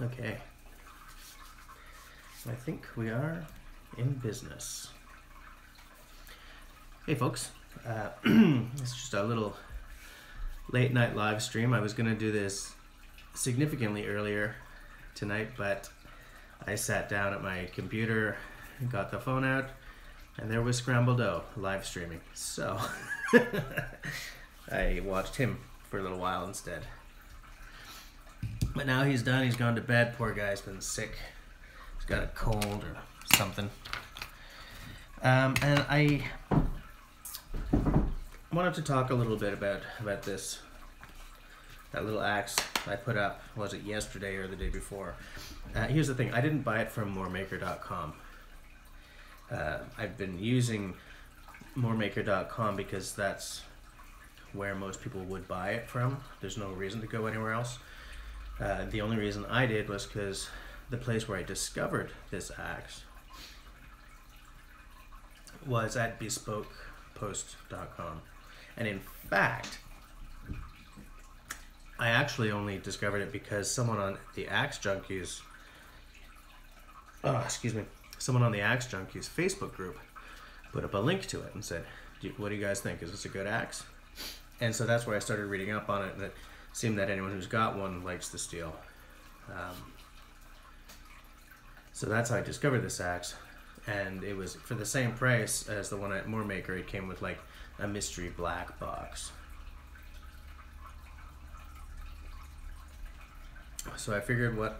Okay. I think we are in business. Hey folks, it's just a little late night live stream. I was gonna do this significantly earlier tonight, but I sat down at my computer and got the phone out, and there was Scrambledo live streaming. So I watched him for a little while instead. But now he's done, he's gone to bed. Poor guy's been sick. He's got a cold or something. And I wanted to talk a little bit about this, that little axe I put up, was it yesterday or the day before? Here's the thing, I didn't buy it from Mooremaker.com. I've been using Mooremaker.com because that's where most people would buy it from. There's no reason to go anywhere else. The only reason I did was because the place where I discovered this axe was at bespokepost.com. And in fact, I actually only discovered it because someone on the Axe Junkies, someone on the Axe Junkies Facebook group put up a link to it and said, what do you guys think? Is this a good axe? And so that's where I started reading up on it, and it seemed that anyone who's got one likes the steel. So that's how I discovered this axe, and it was for the same price as the one at Mooremaker. It came with like a mystery black box. So I figured, what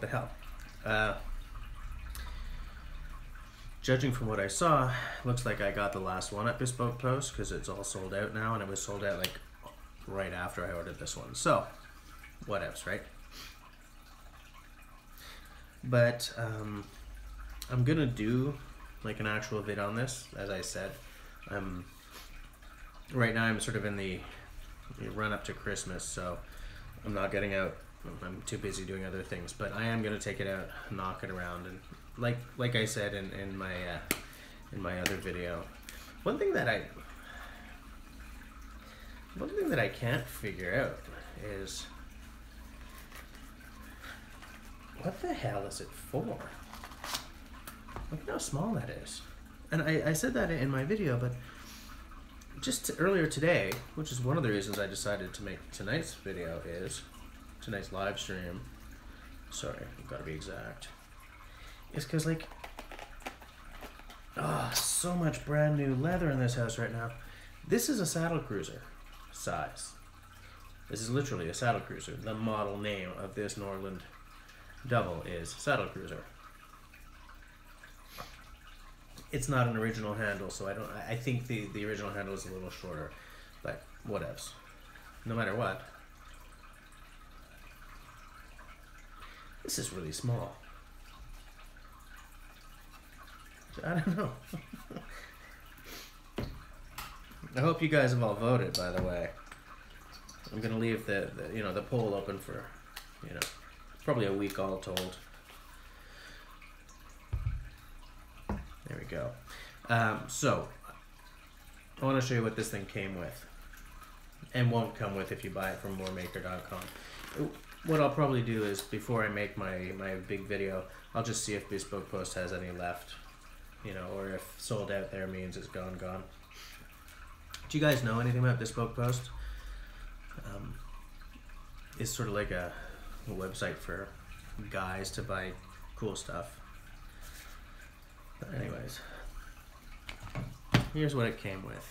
the hell. Judging from what I saw, looks like I got the last one at Bespoke Post because it's all sold out now, and it was sold out like right after I ordered this one. So, whatevs, right? But I'm gonna do like an actual vid on this, as I said. Right now I'm sort of in the run up to Christmas, so I'm not getting out. I'm too busy doing other things, but I am gonna take it out, knock it around, and like I said in my other video, one thing that I can't figure out is what the hell is it for? Look how small that is, and I said that in my video, but just earlier today, which is one of the reasons I decided to make tonight's video is. Tonight's live stream, sorry, I've got to be exact, is because, like, so much brand new leather in this house right now. This is a saddle cruiser size. This is literally a saddle cruiser. The model name of this Norlund double is saddle cruiser. It's not an original handle, so I think the original handle is a little shorter, but whatevs. No matter what, this is really small. I don't know. I hope you guys have all voted, by the way. I'm gonna leave the poll open for, probably a week all told. There we go. So I want to show you what this thing came with, and won't come with if you buy it from Mooremaker.com. What I'll probably do is, before I make my big video, I'll just see if Bespoke Post has any left, or if sold out there means it's gone. Do you guys know anything about Bespoke Post? It's sort of like a website for guys to buy cool stuff. But anyways, here's what it came with.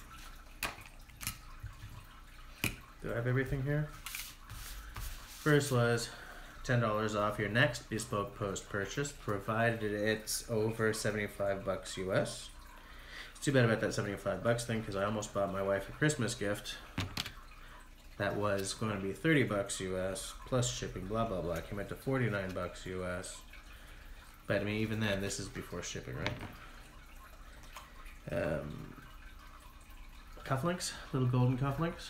Do I have everything here? First was $10 off your next Bespoke Post purchase, provided it's over 75 bucks US. It's too bad about that 75 bucks thing, because I almost bought my wife a Christmas gift that was going to be 30 bucks US plus shipping, blah blah blah. It came out to 49 bucks US. But I mean, even then, this is before shipping, right? Cufflinks, little golden cufflinks.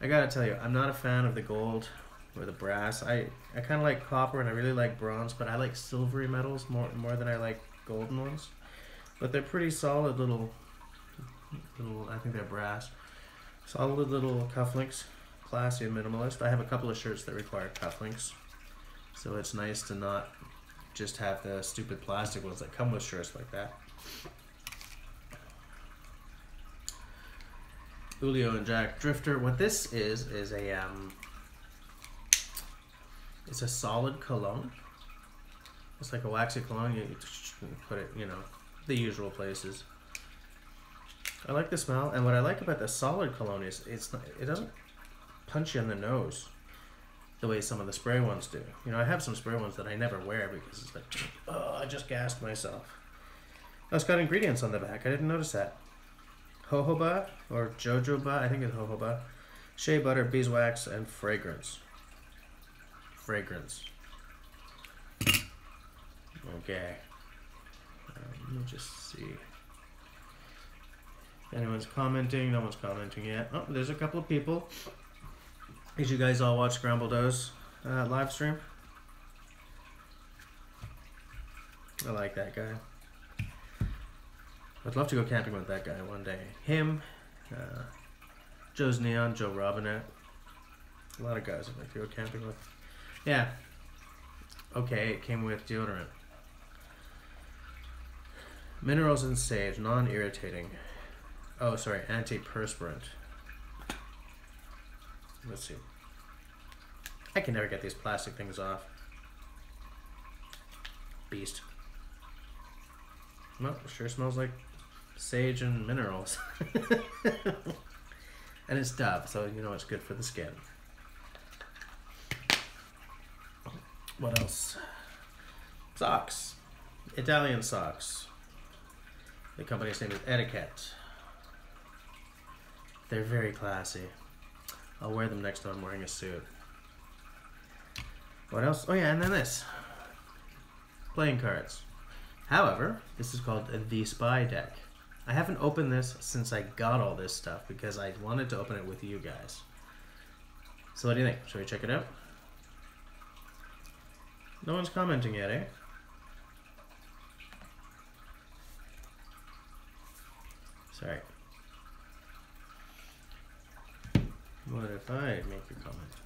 I gotta tell you, I'm not a fan of the gold or the brass. I kind of like copper, and I really like bronze, but I like silvery metals more than I like golden ones. But they're pretty solid little, I think they're brass. Solid little cufflinks, classy and minimalist. I have a couple of shirts that require cufflinks. So it's nice to not just have the stupid plastic ones that come with shirts like that. Julio and Jack Drifter. What this is a solid cologne. It's like a waxy cologne. You put it, you know, the usual places. I like the smell, and what I like about the solid cologne is it doesn't punch you in the nose the way some of the spray ones do. You know, I have some spray ones that I never wear because it's like, oh, I just gassed myself. Oh, it's got ingredients on the back. I didn't notice that. Jojoba or jojoba, I think it's jojoba, shea butter, beeswax, and fragrance. Okay. Let me just see if anyone's commenting. No one's commenting yet. Oh, there's a couple of people. Did you guys all watch Scrambledo's live stream? I like that guy. I'd love to go camping with that guy one day. Him, Joe's Neon, Joe Robinette. A lot of guys I'd like to go camping with. Yeah. Okay, it came with deodorant. Minerals and sage, non-irritating. Oh, sorry, antiperspirant. Let's see. I can never get these plastic things off. Beast. Well, it sure smells like sage and minerals. And it's Dove, so you know it's good for the skin. What else? Socks. Italian socks. The company's name is Etiquette. They're very classy. I'll wear them next time I'm wearing a suit. What else? Oh yeah, and then this. Playing cards. However, this is called the Spy Deck. I haven't opened this since I got all this stuff because I wanted to open it with you guys. So what do you think? Should we check it out? No one's commenting yet, eh? Sorry. What if I make a comment?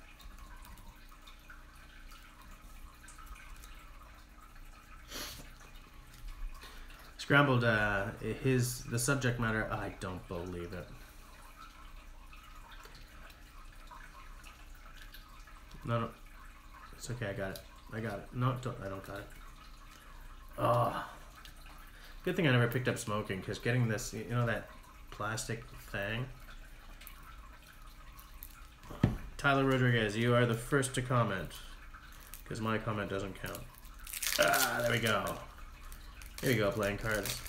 Scrambled, the subject matter, I don't believe it. No, it's okay, I got it. No, I don't got it. Oh, good thing I never picked up smoking, because getting this, you know, that plastic thing. Tyler Rodriguez, you are the first to comment, because my comment doesn't count. Ah, there we go. Here you go, playing cards.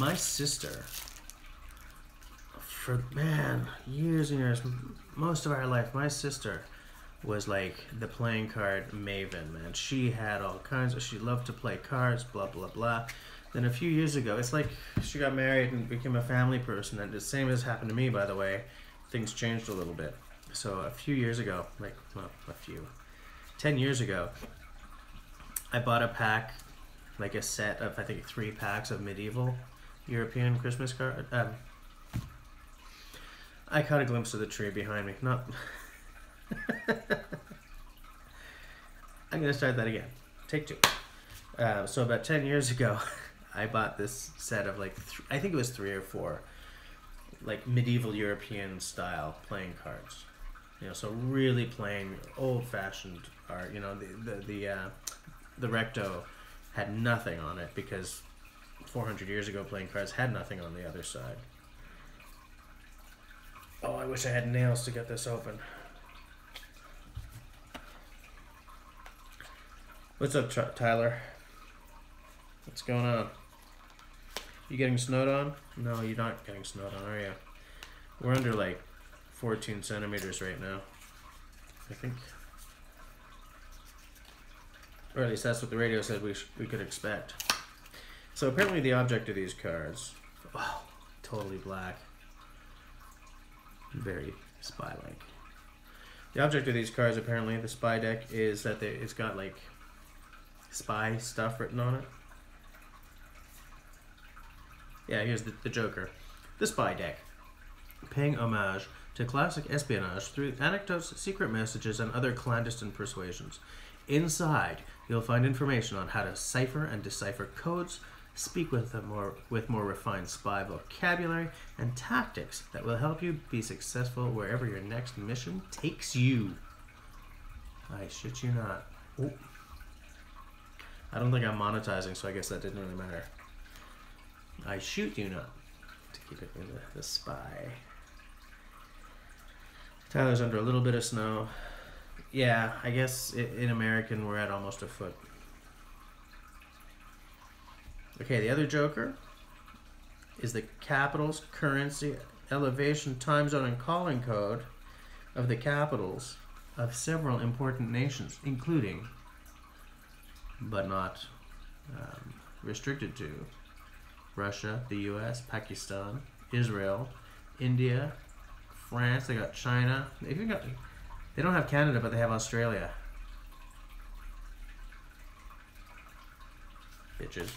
My sister, for, man, years and years, most of our life, my sister was like the playing card maven, man. She had all kinds of, she loved to play cards, blah, blah, blah. Then a few years ago, it's like she got married and became a family person, and the same has happened to me, by the way. Things changed a little bit. So a few years ago, like, well, 10 years ago, I bought a pack, like a set of, I think, 3 packs of medieval European Christmas card. I caught a glimpse of the tree behind me. Not. I'm gonna start that again. Take two. So about 10 years ago, I bought this set of like, I think it was 3 or 4, like medieval European style playing cards. You know, so really playing old-fashioned art. You know, the recto had nothing on it because 400 years ago playing cards had nothing on the other side. Oh, I wish I had nails to get this open. What's up, Tyler? What's going on? You getting snowed on? No, you're not getting snowed on, are you? We're under like 14 centimeters right now, I think. Or at least that's what the radio said we could expect. So apparently the object of these cards, oh, totally black, very spy-like. The object of these cards, apparently, the Spy Deck, is that it's got like spy stuff written on it. Yeah, here's the Joker. The Spy Deck, paying homage to classic espionage through anecdotes, secret messages, and other clandestine persuasions. Inside, you'll find information on how to cipher and decipher codes, speak with more refined spy vocabulary, and tactics that will help you be successful wherever your next mission takes you. I shit you not. Oh. I don't think I'm monetizing, so I guess that didn't really matter. I shoot you not. To keep it in the spy. Tyler's under a little bit of snow. Yeah, I guess in American we're at almost a foot. Okay, the other joker is the capitals, currency, elevation, time zone, and calling code of the capitals of several important nations, including, but not restricted to, Russia, the U.S., Pakistan, Israel, India, France. They got China. They don't have Canada, but they have Australia. Bitches.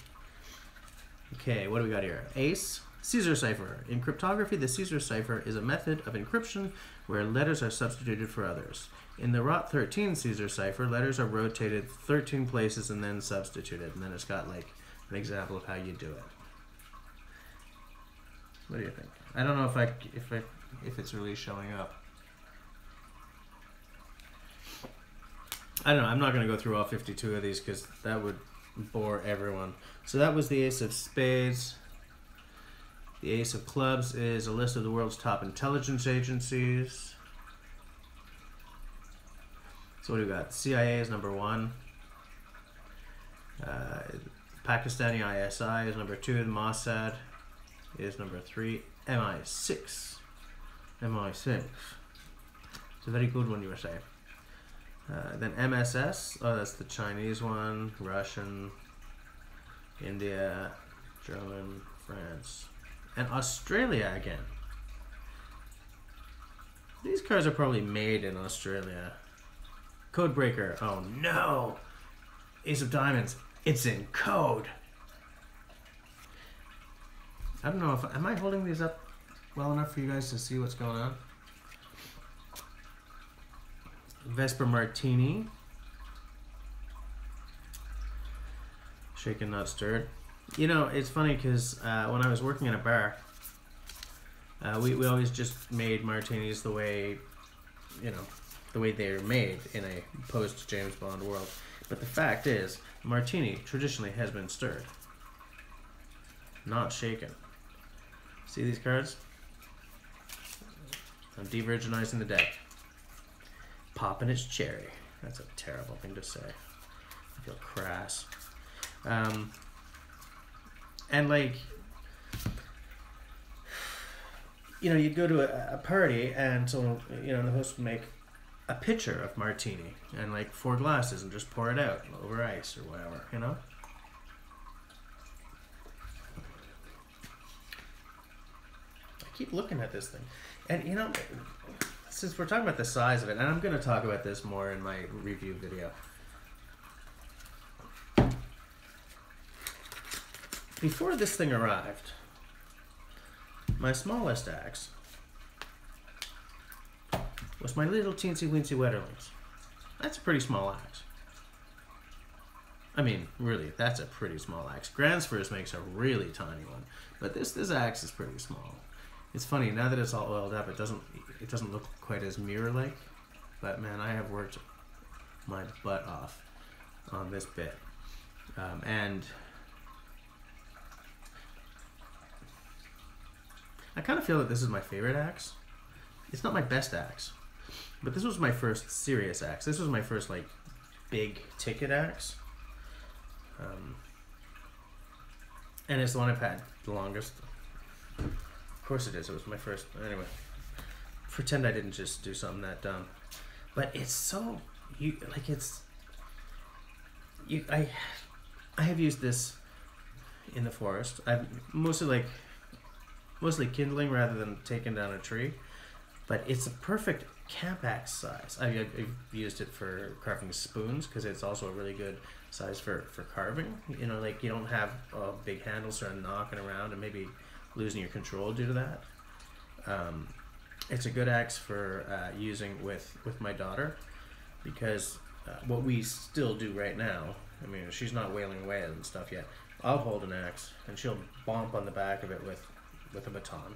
Okay, what do we got here? Ace, Caesar Cipher. In cryptography, the Caesar Cipher is a method of encryption where letters are substituted for others. In the Rot-13 Caesar Cipher, letters are rotated 13 places and then substituted. And then it's got like an example of how you do it. What do you think? I don't know if it's really showing up. I don't know. I'm not going to go through all 52 of these because that would bore everyone. So that was the Ace of Spades. The Ace of Clubs is a list of the world's top intelligence agencies. So what do we got? CIA is number one. Pakistani ISI is number two. The Mossad is number three. MI 6. MI 6. It's a very good one, you were saying. Then MSS, oh, that's the Chinese one, Russian, India, German, France, and Australia again. These cars are probably made in Australia. Codebreaker, oh no! Ace of Diamonds, it's in code! I don't know if, am I holding these up well enough for you guys to see what's going on? Vesper Martini, shaken not stirred. You know, it's funny because when I was working in a bar, we always just made martinis the way, you know, the way they are made in a post James Bond world. But the fact is, martini traditionally has been stirred, not shaken. See these cards? I'm de-virginizing the deck. Popping its cherry. That's a terrible thing to say. I feel crass. And like, you know, you'd go to a party and someone, you know, the host would make a pitcher of martini and like 4 glasses and just pour it out over ice or whatever, you know? I keep looking at this thing. And you know, since we're talking about the size of it, and I'm going to talk about this more in my review video. Before this thing arrived, my smallest axe was my little teensy weensy Wetterlings. That's a pretty small axe. I mean, really, that's a pretty small axe. Gransfors makes a really tiny one, but this axe is pretty small. It's funny, now that it's all oiled up, it doesn't look quite as mirror-like, but man, I have worked my butt off on this bit. And I kind of feel that this is my favorite axe. It's not my best axe, but this was my first serious axe. This was my first, like, big-ticket axe. And it's the one I've had the longest. Of course it is. It was my first. Anyway, pretend I didn't just do something that dumb. But it's so I have used this in the forest. I've mostly kindling rather than taking down a tree. But it's a perfect camp axe size. I've used it for carving spoons because it's also a really good size for carving. You know, like you don't have big handles or knocking around and maybe losing your control due to that. It's a good axe for using with my daughter, because what we still do right now, I mean, she's not wailing away and stuff yet. I'll hold an axe and she'll bomp on the back of it with a baton.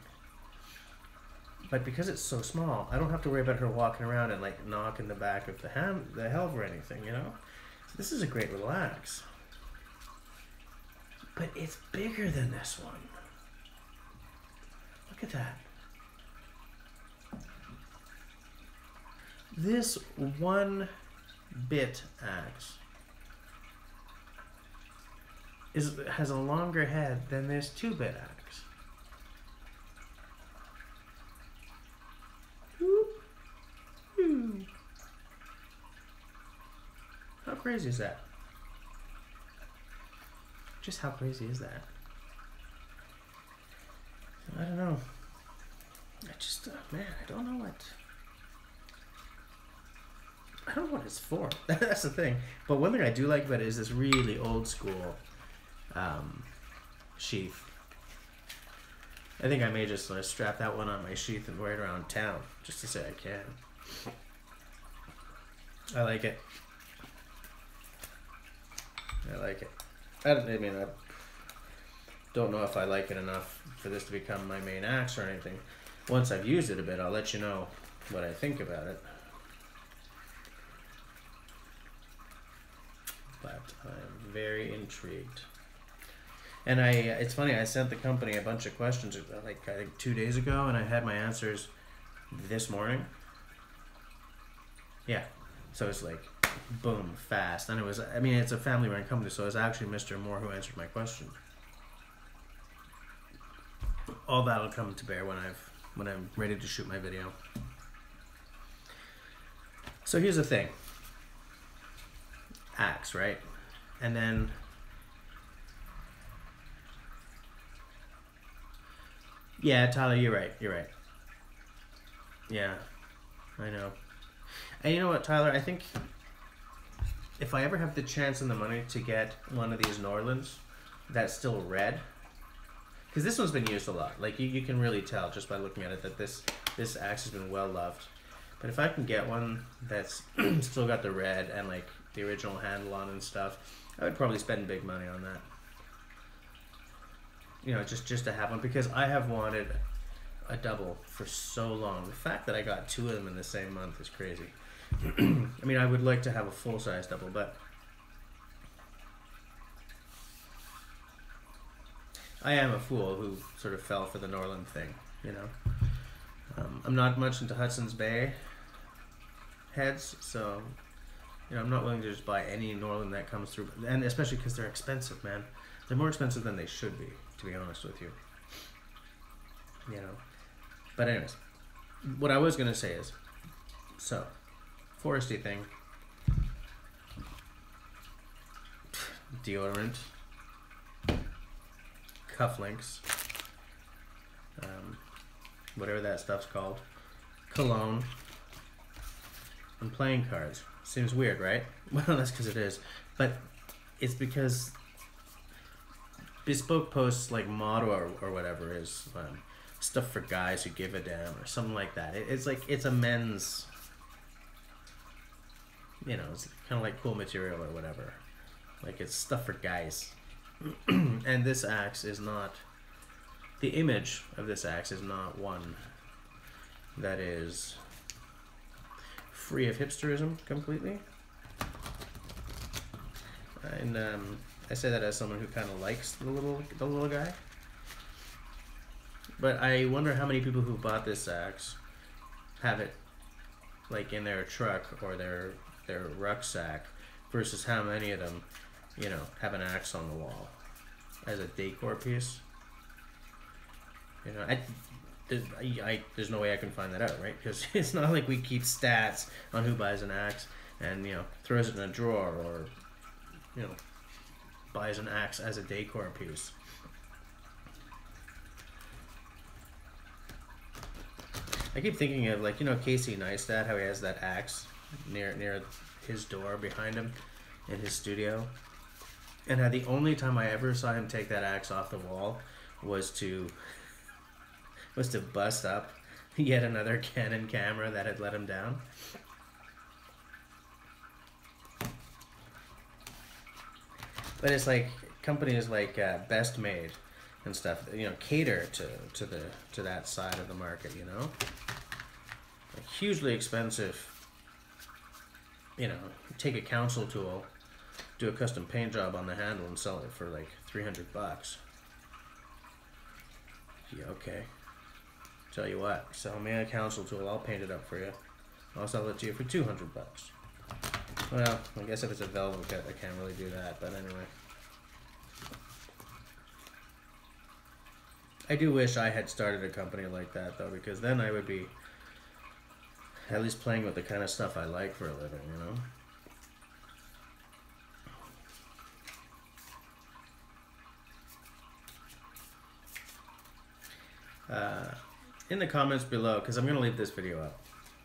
But because it's so small, I don't have to worry about her walking around and like knocking the back of the helve or anything, you know? So this is a great little axe. But it's bigger than this one. Look at that. This one bit axe has a longer head than this 2-bit axe. How crazy is that? Just how crazy is that? I don't know. I just, man, I don't know what it's for. That's the thing. But one thing I do like about it is this really old school sheath. I think I may just strap that one on my sheath and wear it around town just to say I can. I like it. I like it. I mean, I don't know if I like it enough for this to become my main axe or anything. Once I've used it a bit, I'll let you know what I think about it. But I'm very intrigued. And it's funny, I sent the company a bunch of questions like I think 2 days ago, and I had my answers this morning. Yeah, so it's like boom, fast. And it was, I mean, it's a family-run company, so it was actually Mr. Moore who answered my question. All that'll come to bear when I'm ready to shoot my video. So here's the thing. Axe, right? And then yeah, Tyler, you're right. Yeah, I know. And you know what, Tyler, I think if I ever have the chance and the money to get one of these Norlunds that's still red, because this one's been used a lot, like you can really tell just by looking at it that this axe has been well loved. But if I can get one that's still got the red and like the original handle on and stuff, I would probably spend big money on that. You know, just to have one, because I have wanted a double for so long. The fact that I got 2 of them in the same month is crazy. I mean, I would like to have a full-size double, but I am a fool who sort of fell for the Norlund thing, you know. I'm not much into Hudson's Bay heads, so you know, I'm not willing to just buy any Norlund that comes through, and especially because they're expensive, man. They're more expensive than they should be, to be honest with you. You know, but anyways, what I was gonna say is, so foresty thing, deodorant, cufflinks, whatever that stuff's called, cologne, and playing cards. Seems weird, right? Well, that's because it is. But it's because Bespoke Post's like motto or whatever is stuff for guys who give a damn or something like that. It's like, it's a men's, you know, it's kind of like cool material or whatever. Like, it's stuff for guys. And this axe is not, the image of this axe is not one that is free of hipsterism completely, and I say that as someone who kind of likes the little guy. But I wonder how many people who bought this axe have it like in their truck or their rucksack, versus how many of them, you know, have an axe on the wall as a decor piece. You know, there's no way I can find that out, right? Because it's not like we keep stats on who buys an axe and, you know, throws it in a drawer or, you know, buys an axe as a decor piece. I keep thinking of, like, you know, Casey Neistat, how he has that axe near his door behind him in his studio, and how the only time I ever saw him take that axe off the wall was to bust up Yet another Canon camera that had let him down. But it's like companies like Best Made and stuff, you know, cater to that side of the market, you know. Like hugely expensive, you know, take a council tool, do a custom paint job on the handle and sell it for like 300 bucks. Yeah, okay. Tell you what, sell me a council tool, I'll paint it up for you. I'll sell it to you for 200 bucks. Well, I guess if it's a velvet cut, I can't really do that, but anyway. I do wish I had started a company like that, though, because then I would be at least playing with the kind of stuff I like for a living, you know? In the comments below, because I'm going to leave this video up,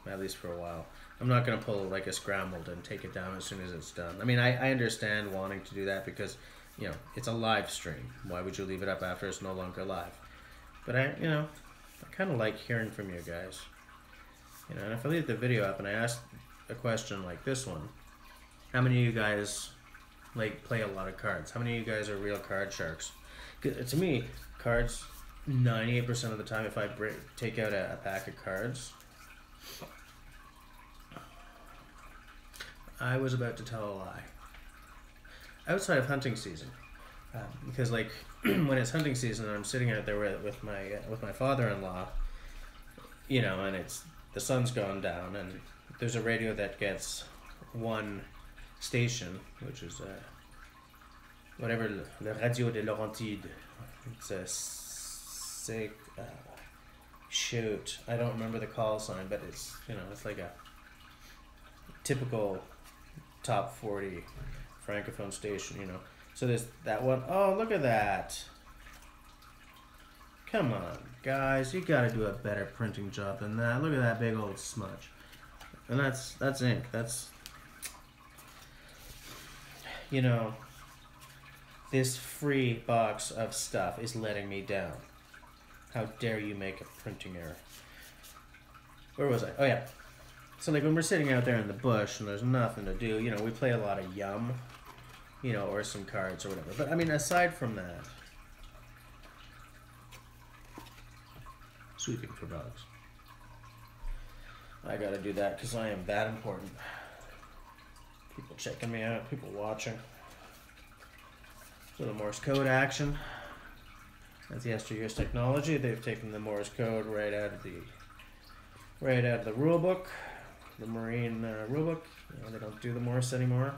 at least for a while. I'm not going to pull like a Scrambled and take it down as soon as it's done. I mean, I understand wanting to do that because, you know, it's a live stream. Why would you leave it up after it's no longer live? But I, you know, I kind of like hearing from you guys. You know, and if I leave the video up and I ask a question like this one, how many of you guys like play a lot of cards? How many of you guys are real card sharks? 'Cause to me, cards, 98% of the time, if I take out a pack of cards, I was about to tell a lie. Outside of hunting season, because like when it's hunting season and I'm sitting out there with my father-in-law, you know, and it's the sun's gone down and there's a radio that gets one station, which is whatever, the Radio de Laurentide. It's a shoot, I don't remember the call sign, but it's, you know, it's like a typical top 40 francophone station, you know. So there's that one. Oh, look at that. Come on, guys, you gotta do a better printing job than that. Look at that big old smudge. And that's ink. That's, you know, this free box of stuff is letting me down. How dare you make a printing error? Where was I? Oh, yeah. So, like, when we're sitting out there in the bush and there's nothing to do, you know, we play a lot of Yum, you know, or some cards or whatever. But, I mean, aside from that, sweeping for bugs. I gotta do that because I am that important. People checking me out, people watching. A little Morse code action. That's yesteryear's technology. They've taken the Morse code right out of the rule book, the Marine rule book. You know, they don't do the Morse anymore.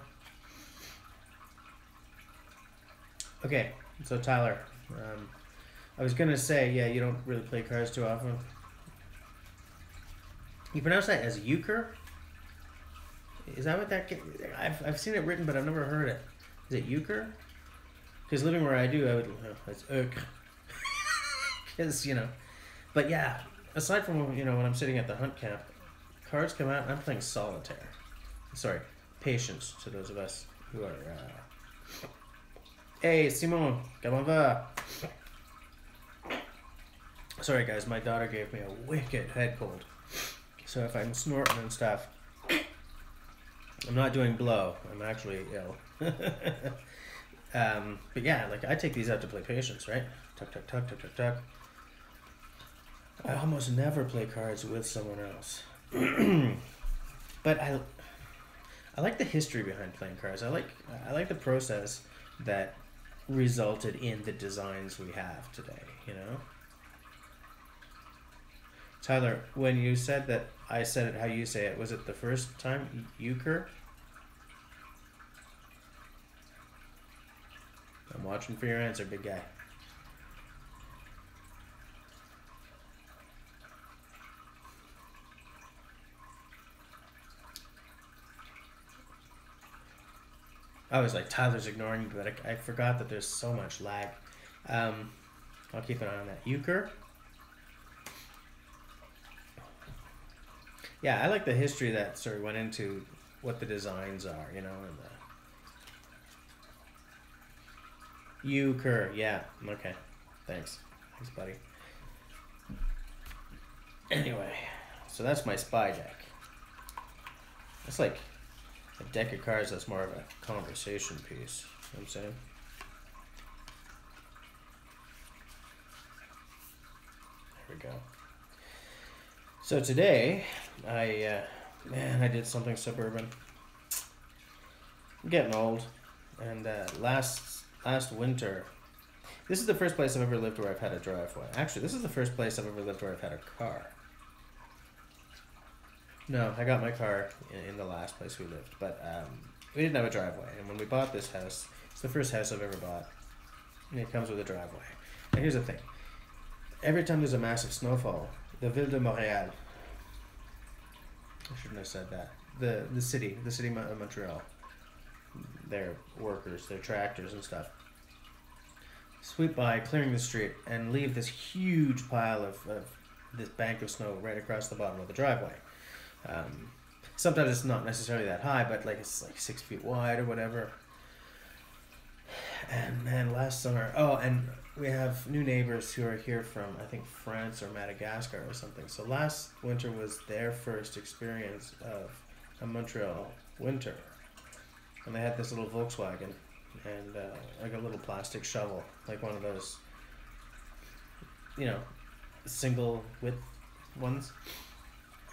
Okay, so Tyler, I was gonna say, yeah, you don't really play cards too often. You pronounce that as Euchre? Is that what that? I've seen it written, but I've never heard it. Is it Euchre? Because living where I do, I would. It's Euchre. Because, you know, but yeah, aside from, you know, when I'm sitting at the hunt camp, cards come out and I'm playing solitaire. Sorry, patience to those of us who are, Hey, Simon, comment va? Sorry guys, my daughter gave me a wicked head cold. So if I'm snorting and stuff, I'm not doing blow, I'm actually ill. But yeah, like I take these out to play patience, right? Tuck, tuck, tuck, tuck, tuck, tuck. I almost never play cards with someone else. But I like the history behind playing cards. I like the process that resulted in the designs we have today, you know? Tyler, when you said that I said it how you say it, was it the first time? Euchre? I'm watching for your answer, big guy. I was like, Tyler's ignoring me, but I forgot that there's so much lag. I'll keep an eye on that. Euchre? Yeah, I like the history that sort of went into what the designs are, you know. And the Euchre, yeah, okay. Thanks. Thanks, buddy. Anyway, so that's my Spy Deck. That's like a deck of cards that's more of a conversation piece. You know what I'm saying? There we go. So today, I did something suburban. I'm getting old, and last winter, this is the first place I've ever lived where I've had a driveway. Actually, this is the first place I've ever lived where I've had a car. No, I got my car in the last place we lived, but we didn't have a driveway. And when we bought this house, it's the first house I've ever bought, and it comes with a driveway. And here's the thing. Every time there's a massive snowfall, the Ville de Montréal, I shouldn't have said that, the city of Montreal, their workers, their tractors and stuff, sweep by, clearing the street, and leave this huge pile of this bank of snow right across the bottom of the driveway. Sometimes it's not necessarily that high, but like it's like 6 feet wide or whatever. And man, last summer, oh, and we have new neighbors who are here from, I think, France or Madagascar or something. So last winter was their first experience of a Montreal winter. And they had this little Volkswagen and like a little plastic shovel, like one of those, you know, single width ones.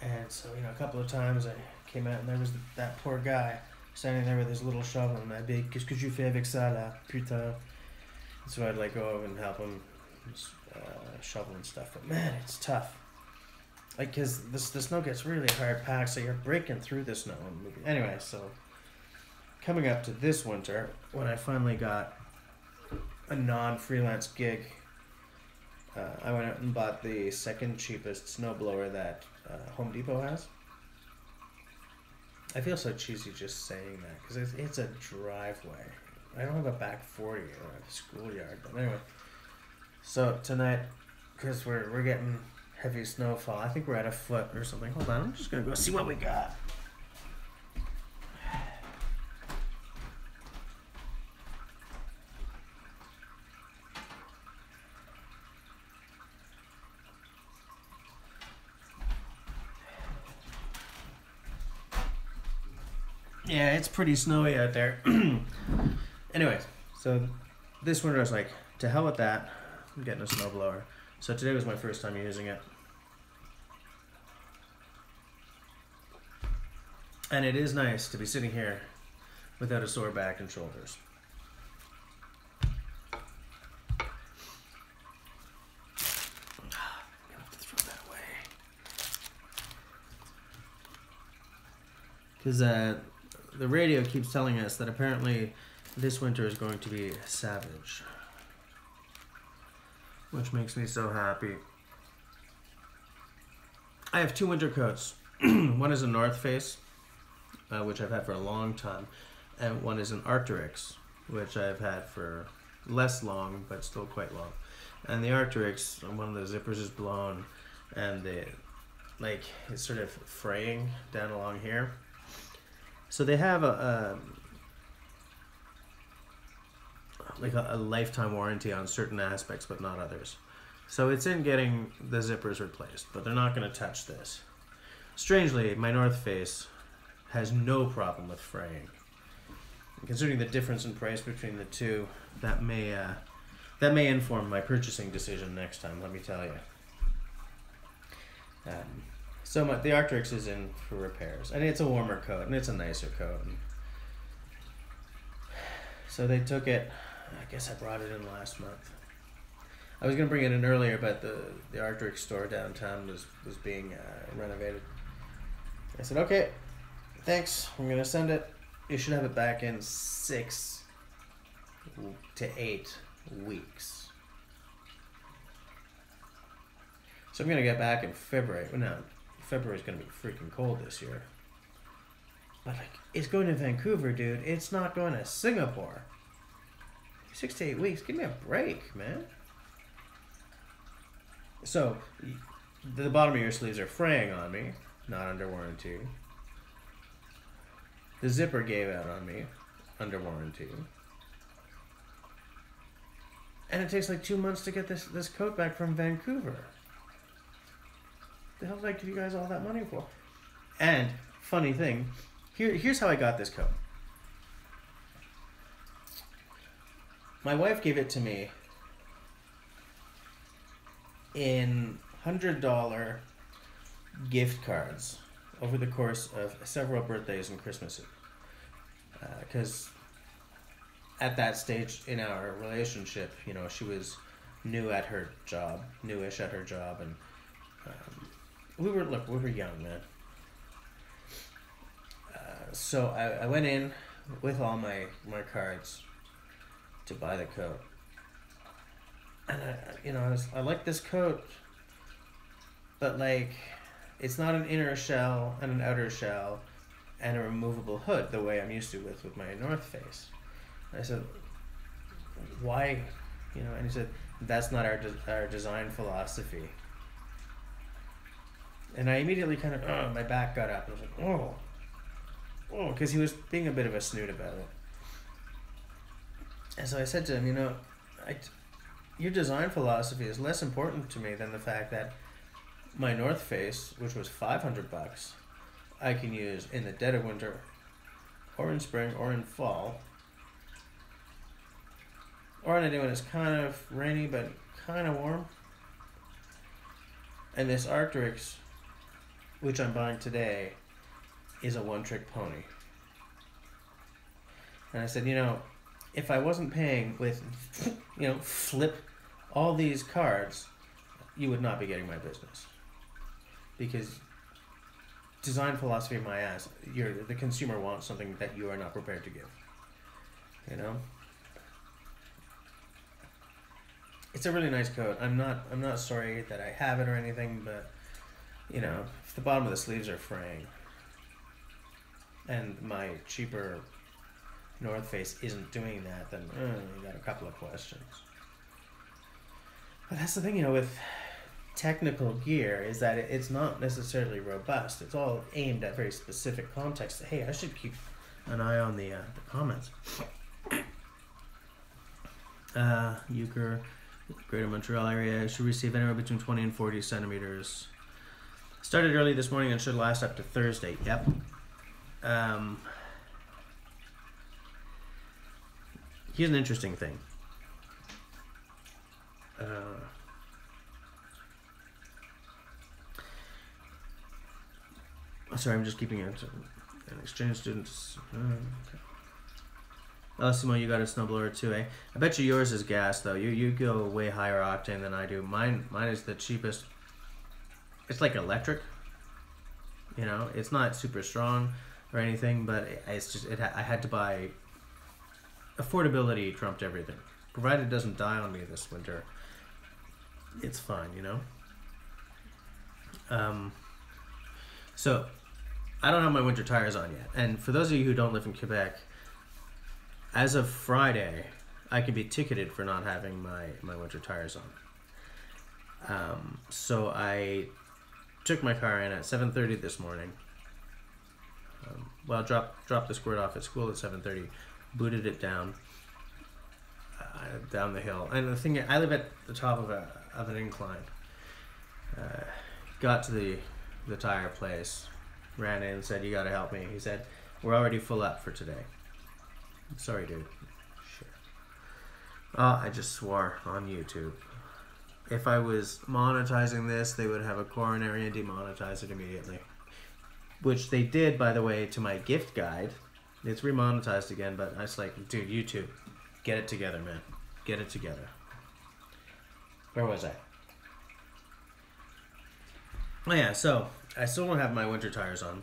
And so, you know, a couple of times I came out and there was that poor guy standing there with his little shovel and that big, qu'est-ce que tu fais avec ça là, putain? So I'd like go over and help him shovel and stuff. But man, it's tough. Like, cause the snow gets really hard packed, so you're breaking through the snow. Anyway, so coming up to this winter, when I finally got a non-freelance gig, I went out and bought the second cheapest snowblower that Home Depot has. I feel so cheesy just saying that because it's a driveway. I don't have a back 40 or a schoolyard, but anyway. So tonight, because we're getting heavy snowfall, I think we're at a foot or something. Hold on, I'm just gonna go see what we got. Yeah, it's pretty snowy out there. Anyways, so this winter I was like, to hell with that, I'm getting a snowblower. So today was my first time using it. And it is nice to be sitting here without a sore back and shoulders. Because the radio keeps telling us that apparently this winter is going to be savage, which makes me so happy. I have two winter coats. One is a North Face, which I've had for a long time, and one is an Arc'teryx, which I've had for less long, but still quite long. And the Arc'teryx, one of the zippers is blown, and it's sort of fraying down along here. So they have a lifetime warranty on certain aspects, but not others. So it's in getting the zippers replaced, but they're not going to touch this. Strangely, my North Face has no problem with fraying. And considering the difference in price between the two, that may inform my purchasing decision next time. Let me tell you. The Arc'teryx is in for repairs, and it's a warmer coat, and it's a nicer coat. And so they took it. I guess I brought it in last month. I was gonna bring it in earlier, but the Arc'teryx store downtown was being renovated. I said, okay, thanks. I'm gonna send it. You should have it back in 6 to 8 weeks. So I'm gonna get back in February. Well, no. February's gonna be freaking cold this year. But like, it's going to Vancouver, dude. It's not going to Singapore. 6 to 8 weeks. Give me a break, man. So, the bottom of your sleeves are fraying on me. Not under warranty. The zipper gave out on me. Under warranty. And it takes like 2 months to get this coat back from Vancouver. the hell did I give you guys all that money for? And, funny thing, here's how I got this coat. My wife gave it to me in $100 gift cards over the course of several birthdays and Christmases. Because at that stage in our relationship, you know, she was new at her job, newish at her job, and we were young, man. So I went in with all my cards to buy the coat, and I like this coat, but like, it's not an inner shell and an outer shell and a removable hood the way I'm used to with my North Face. And I said, why, you know? And he said, that's not our design philosophy. And I immediately kind of, my back got up. I was like, oh, because he was being a bit of a snoot about it. And so I said to him, you know, your design philosophy is less important to me than the fact that my North Face, which was $500, I can use in the dead of winter, or in spring, or in fall, or on a day when it's kind of rainy but kind of warm. And this Arc'teryx, which I'm buying today, is a one-trick pony. And I said, you know, if I wasn't paying with, you know, flip all these cards, you would not be getting my business. Because design philosophy of my ass, the consumer wants something that you are not prepared to give, you know? It's a really nice coat. I'm not sorry that I have it or anything, but, you know, if the bottom of the sleeves are fraying and my cheaper North Face isn't doing that, then you got a couple of questions. But that's the thing, you know, with technical gear, is that it's not necessarily robust. It's all aimed at very specific contexts. Hey, I should keep an eye on the comments. Euchre, Greater Montreal area, should receive anywhere between 20 and 40 centimeters. Started early this morning and should last up to Thursday. Yep. Here's an interesting thing. Sorry, I'm just keeping it an exchange students. Okay. Oh, Simone, you got a snowblower too, eh? I bet you yours is gas though. You go way higher octane than I do. Mine is the cheapest. It's like electric. You know, it's not super strong or anything, but it's just I had to buy. Affordability trumped everything. Provided it doesn't die on me this winter, it's fine, you know. So I don't have my winter tires on yet, and for those of you who don't live in Quebec, as of Friday I can be ticketed for not having my winter tires on. So I took my car in at 7:30 this morning. Well, dropped the squirt off at school at 7:30, booted it down the hill, and the thing, I live at the top of an incline. Got to the tire place, ran in and said, you gotta help me. He said, we're already full up for today. I'm sorry, dude. Sure. I just swore on YouTube. If I was monetizing this, they would have a coronary and demonetize it immediately, which they did, by the way, to my gift guide. It's remonetized again, but I was like, dude, YouTube, get it together, man. Get it together. Where was I? Oh yeah, so I still don't have my winter tires on.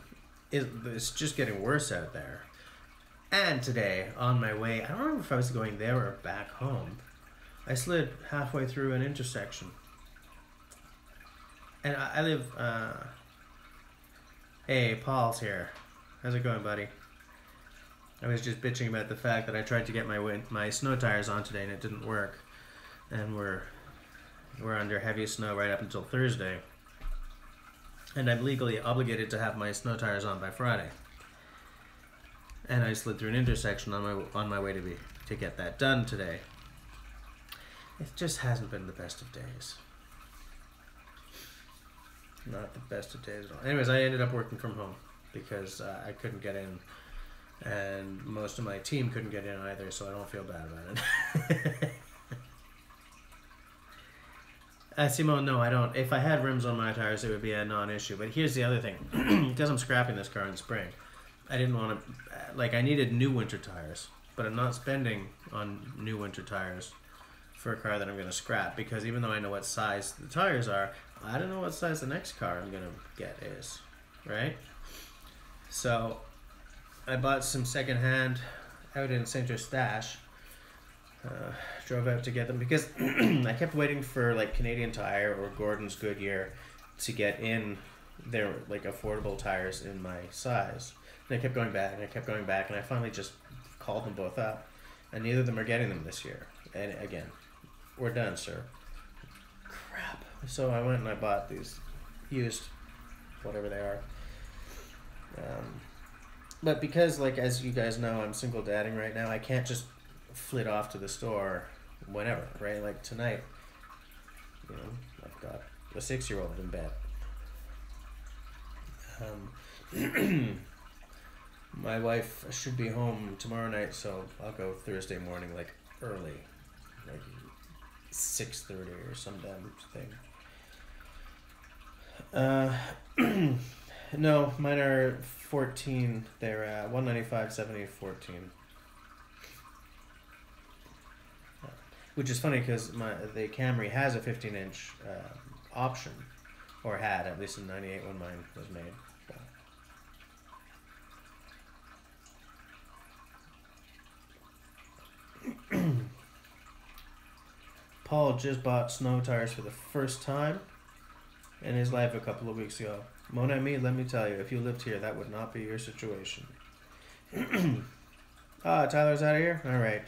It's just getting worse out there. And today, on my way, I don't remember if I was going there or back home, I slid halfway through an intersection. And I live, hey, Paul's here. How's it going, buddy? I was just bitching about the fact that I tried to get my snow tires on today and it didn't work, and we're under heavy snow right up until Thursday, and I'm legally obligated to have my snow tires on by Friday, and I slid through an intersection on my way to get that done today. It just hasn't been the best of days. Not the best of days at all. Anyways, I ended up working from home because I couldn't get in, and most of my team couldn't get in either, so I don't feel bad about it. Simone, no, I don't. If I had rims on my tires, it would be a non-issue. But here's the other thing. Because I'm scrapping this car in spring, I didn't want to... Like, I needed new winter tires, but I'm not spending on new winter tires for a car that I'm going to scrap, because even though I know what size the tires are, I don't know what size the next car I'm going to get is, right? So I bought some secondhand out in St. Eustache. Drove out to get them because I kept waiting for like Canadian Tire or Gordon's Goodyear to get in their like affordable tires in my size. And I kept going back and I kept going back, and I finally just called them both up, and neither of them are getting them this year. And again, we're done, sir. Crap. So I went and I bought these used, whatever they are. But because, like, as you guys know, I'm single dadding right now, I can't just flit off to the store whenever, right? Like tonight, you know, I've got a 6-year-old in bed. My wife should be home tomorrow night, so I'll go Thursday morning, like early, like 6:30 or some damn thing. No, mine are 14. They're 195, 70, 14. Which is funny because the Camry has a 15-inch option, or had, at least in '98 when mine was made. Paul just bought snow tires for the first time in his life a couple of weeks ago. Mon ami, let me tell you, if you lived here, that would not be your situation. Ah, Tyler's out of here? All right.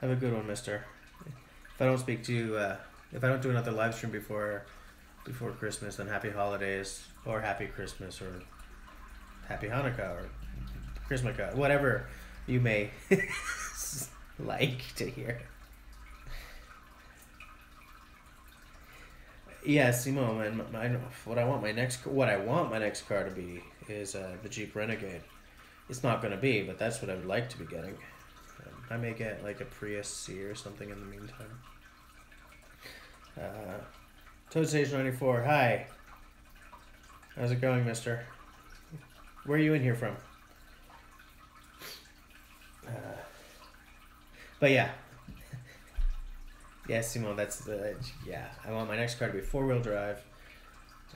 Have a good one, mister. If I don't speak to you, if I don't do another live stream before Christmas, then happy holidays, or happy Christmas, or happy Hanukkah, or Christmaka, whatever you may like to hear. Yeah, Simone, what I want my next car to be is the Jeep Renegade. It's not going to be, but that's what I would like to be getting. I may get like a Prius C or something in the meantime. Toad Station 94, hi. How's it going, mister? Where are you in here from? But yeah. Yeah, Simone, I want my next car to be 4-wheel drive.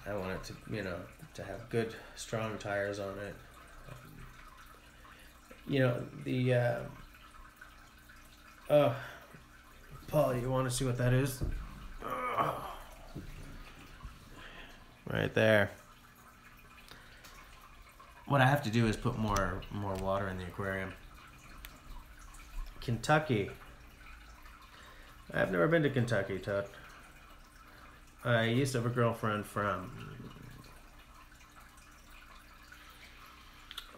I want it to, you know, to have good, strong tires on it. You know, the, oh, Paul, you want to see what that is? Oh. Right there. What I have to do is put more water in the aquarium. Kentucky. I've never been to Kentucky, Todd. I used to have a girlfriend from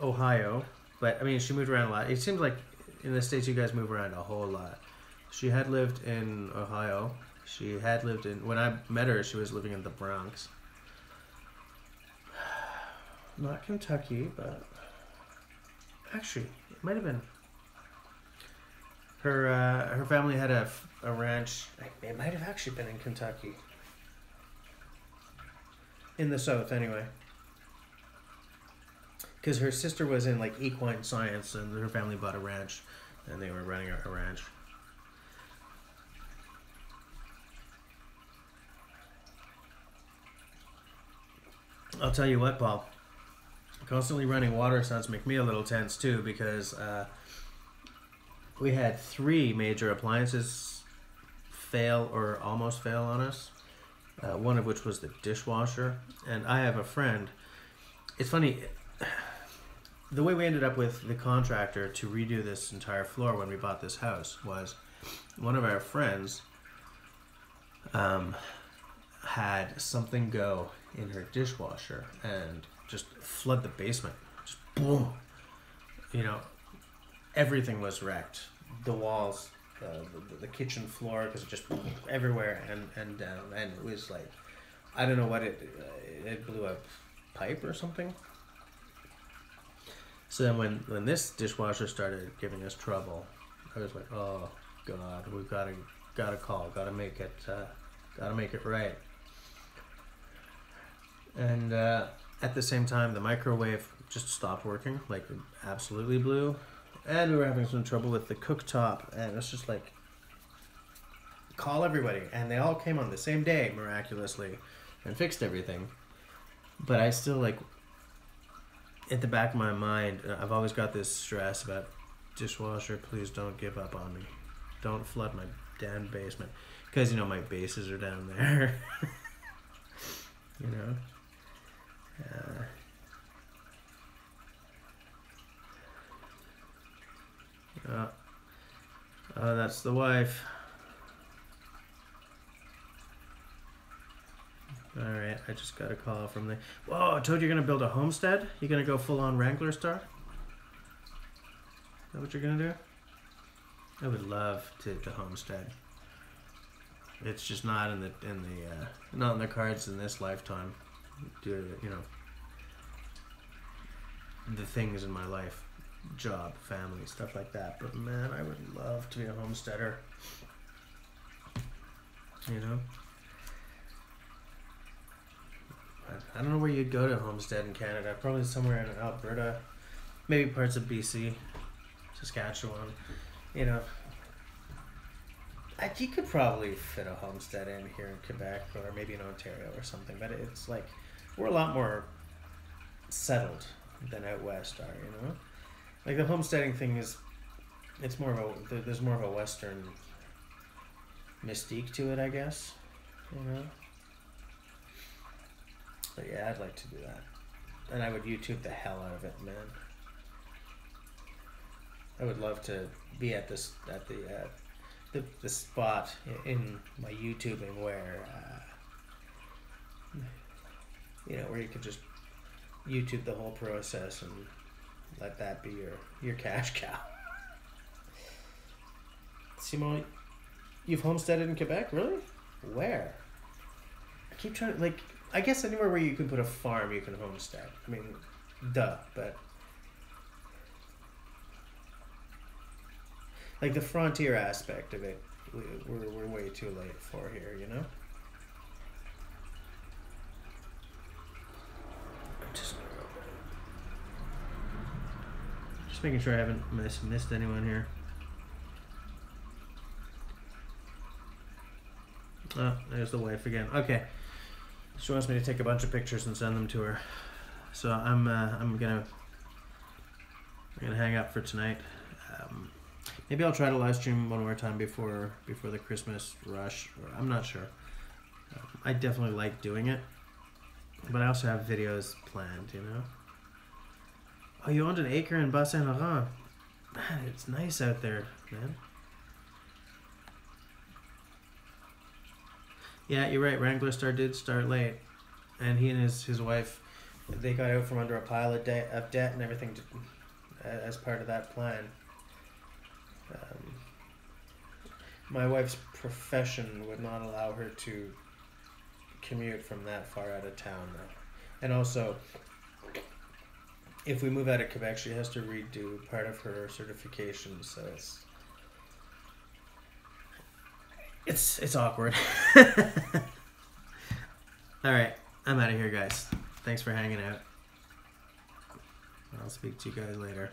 Ohio, but I mean, she moved around a lot. It seems like in the States you guys move around a whole lot. She had lived in Ohio. She had lived in, when I met her, she was living in the Bronx. Not Kentucky, but actually, it might have been. Her her family had a ranch. It might have actually been in Kentucky. In the South, anyway. Because her sister was in like equine science, and her family bought a ranch, and they were running a ranch. I'll tell you what, Paul. Constantly running water sounds make me a little tense too, because we had 3 major appliances fail or almost fail on us. One of which was the dishwasher, and I have a friend. It's funny. The way we ended up with the contractor to redo this entire floor when we bought this house was one of our friends had something go in her dishwasher and just flood the basement. Just boom. You know, everything was wrecked. The walls, the kitchen floor, because it just everywhere and down. And it was like, I don't know what it... It blew a pipe or something. So then when this dishwasher started giving us trouble, I was like, oh God, we've gotta call, gotta make it right. And at the same time, the microwave just stopped working, like absolutely blew. And we were having some trouble with the cooktop, and it's just like, call everybody. And they all came on the same day, miraculously, and fixed everything. But I still, like, at the back of my mind, I've always got this stress about, dishwasher, please don't give up on me. Don't flood my damn basement. Because, you know, my bases are down there. You know? Oh, that's the wife. Alright, I just got a call from the... Whoa, I told you you're gonna build a homestead? You're gonna go full-on Wranglerstar? Is that what you're gonna do? I would love to homestead. It's just not in the not in the cards in this lifetime. Do you know the things in my life, job, family, stuff like that. But man, I would love to be a homesteader. You know. I don't know where you'd go to homestead in Canada. Probably somewhere in Alberta, maybe parts of BC, Saskatchewan. You know, you could probably fit a homestead in here in Quebec or maybe in Ontario or something. But it's like we're a lot more settled than out west are. You know, like the homesteading thing is, it's more of a there's more of a Western mystique to it, I guess. You know. But yeah, I'd like to do that. And I would YouTube the hell out of it, man. I would love to be at this the spot in my YouTubing where you know, where you could just YouTube the whole process and let that be your cash cow. Simon, you've homesteaded in Quebec, really? Where? I keep trying to, like, I guess anywhere where you can put a farm, you can homestead. I mean, duh, but... Like, the frontier aspect of it, we're way too late for here, you know? I'm just gonna go back. Just making sure I haven't missed anyone here. Oh, there's the wife again. Okay. She wants me to take a bunch of pictures and send them to her, so I'm gonna hang up for tonight. Maybe I'll try to live stream one more time before the Christmas rush. Or I'm not sure. I definitely like doing it, but I also have videos planned. You know. Oh, you owned an acre in Bas-Saint-Laurent. Man, it's nice out there, man. Yeah, you're right. Wranglerstar did start late, and he and his wife, they got out from under a pile of debt and everything as part of that plan. My wife's profession would not allow her to commute from that far out of town, though. And also, if we move out of Quebec, she has to redo part of her certification, so it's... It's awkward. Alright, I'm out of here, guys. Thanks for hanging out. I'll speak to you guys later.